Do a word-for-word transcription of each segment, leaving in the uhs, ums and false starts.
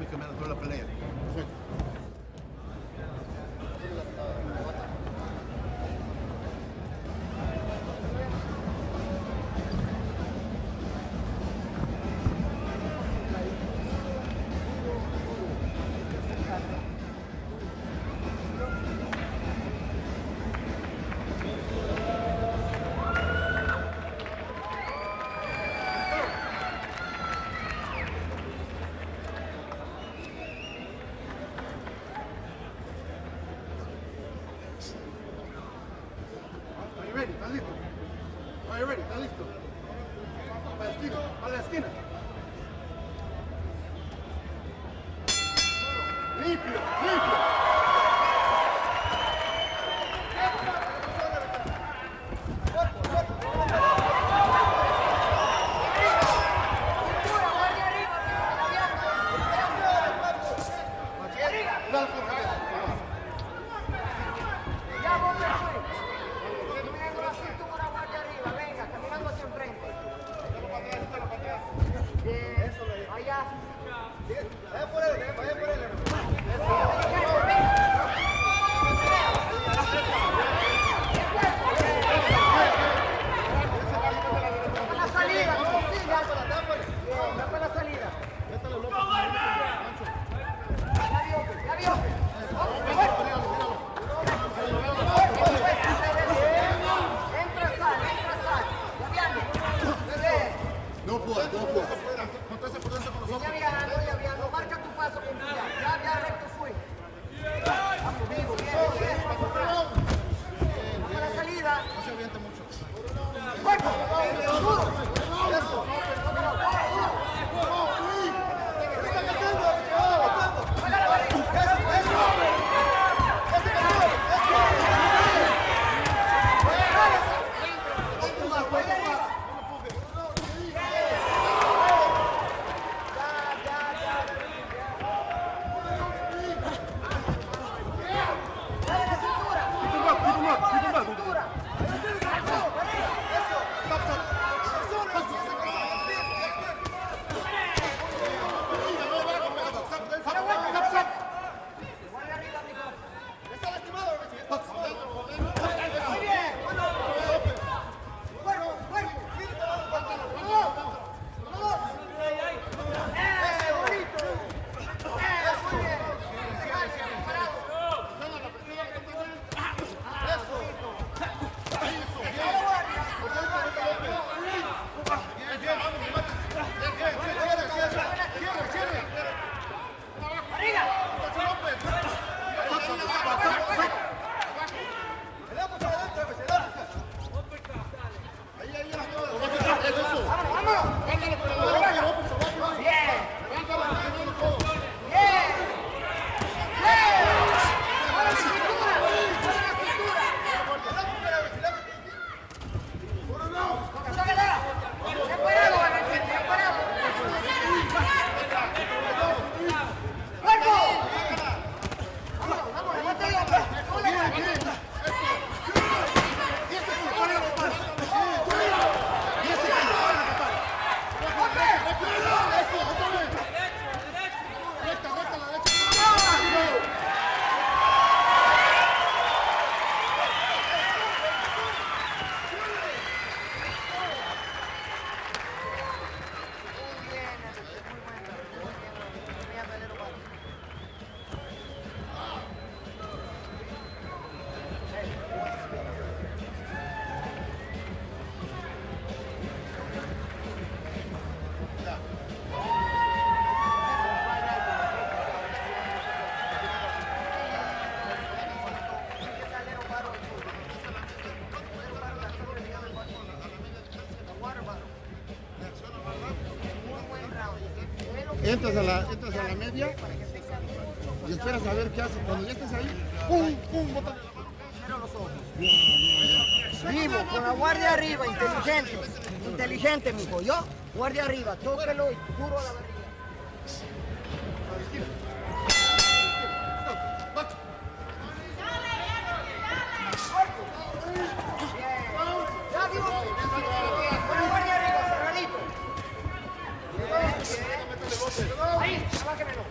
me cambiar toda la pelea. Perfecto. Entras a, la, entras a la media y esperas a ver qué hace. Cuando ya estés ahí, ¡pum! ¡Pum! Bota. Cierra los ojos. Vivo, con la guardia arriba, inteligente. Inteligente, mijo. Yo, guardia arriba, tóquelo y puro a la barriga. Ahí, abájamelo.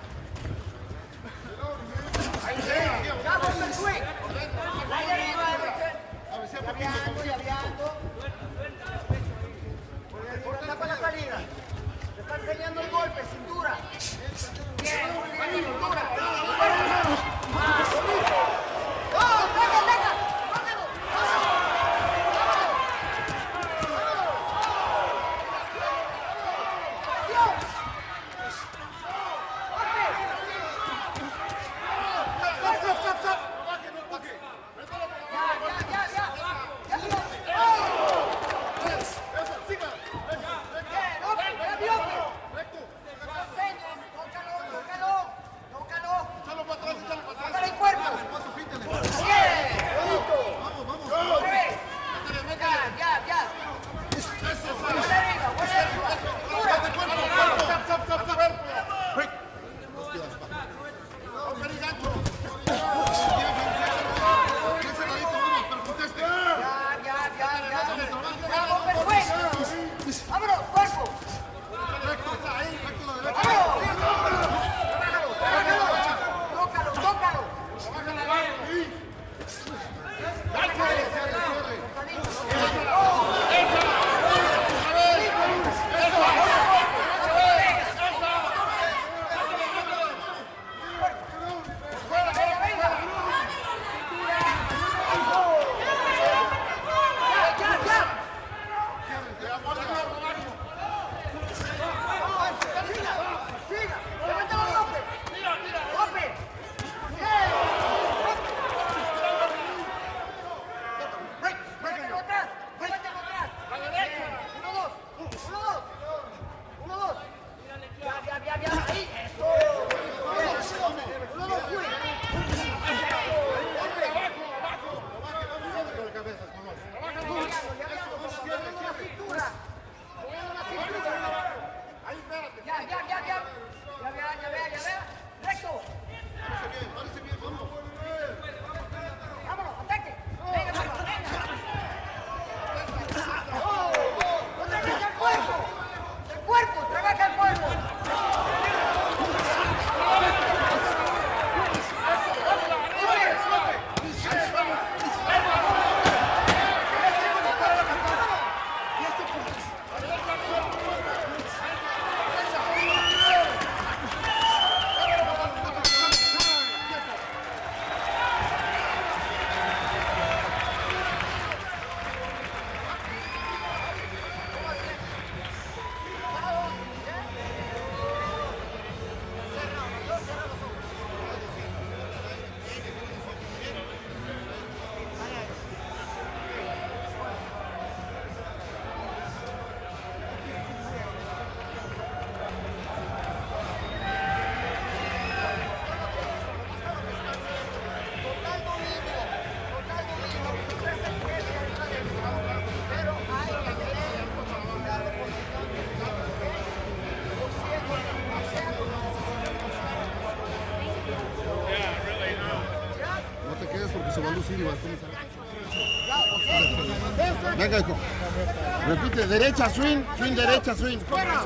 Repite, derecha, swing, swing, derecha, swing. ¡Fuera!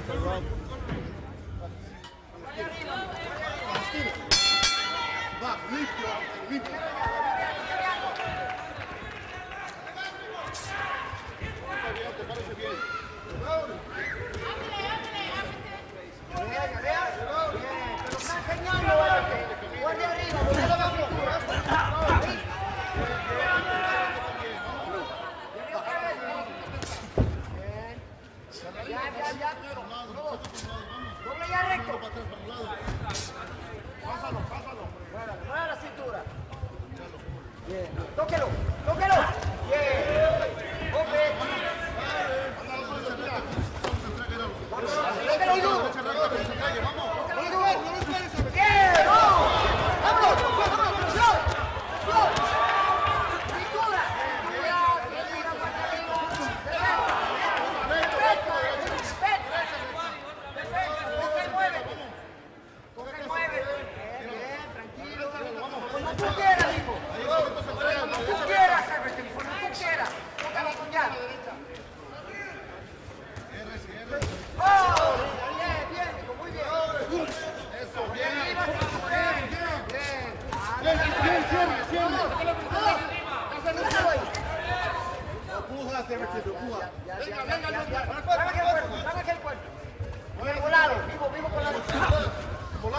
Por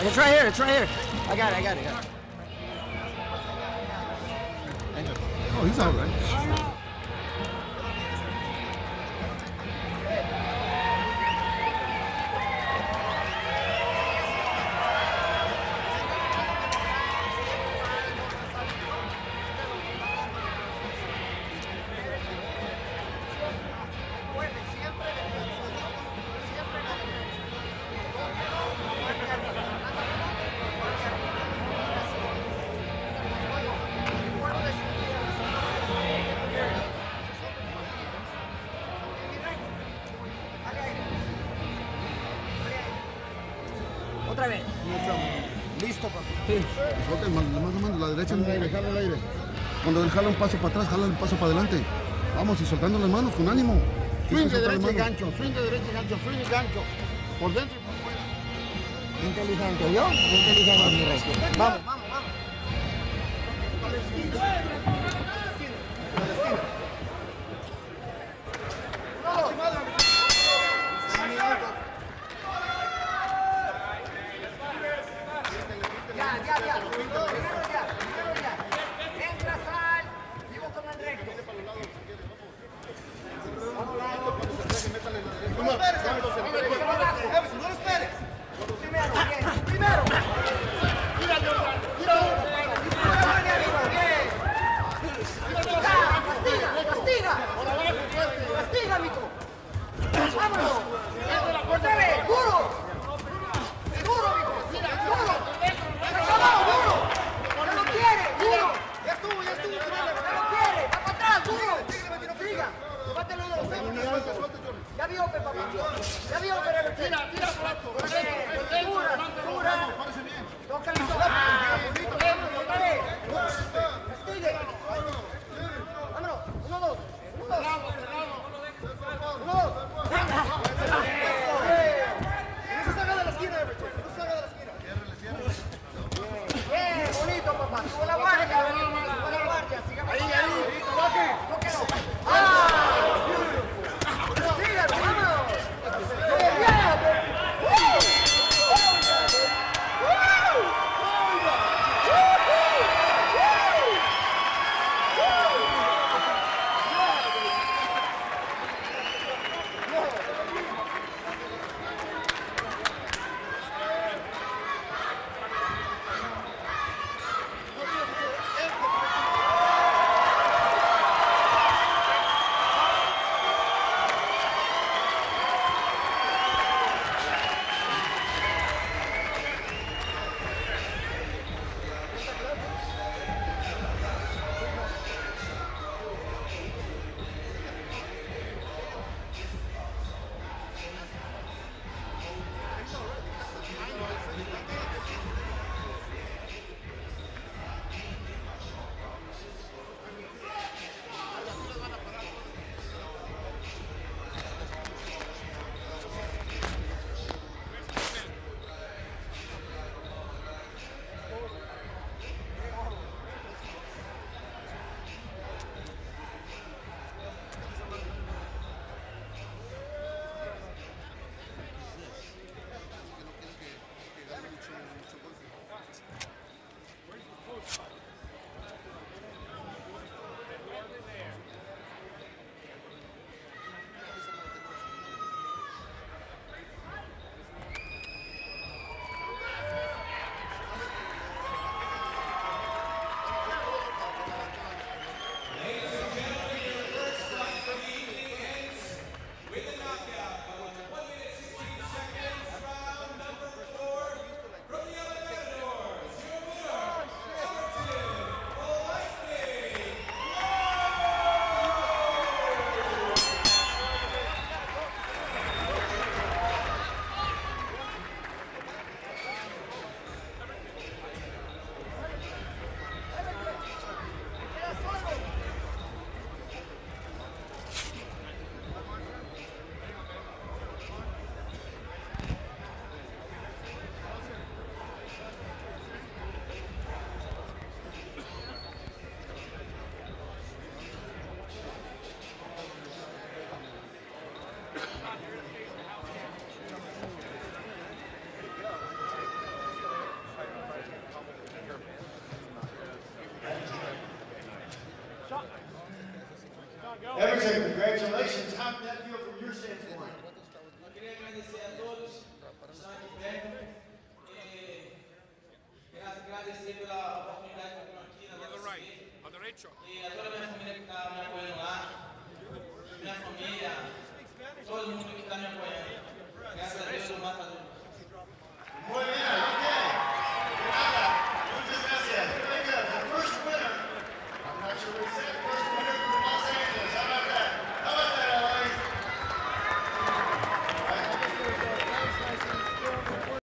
It's right here, it's right here. I got it, I got it, I got it. Oh, he's all right. Cuando él jala un paso para atrás, jala un paso para adelante. Vamos, y soltando las manos con ánimo. Swing de derecha y gancho, swing de derecha y gancho, swing y gancho. Por dentro y por fuera. Inteligente, ¿yo? Inteligente, mi rey. Vamos, vamos, vamos. Para la esquina. Para la esquina. Ya, ya, ya. Ya vio, papá. Ya vio, pero... Tira, tira, por esto. Por esto. say congratulations.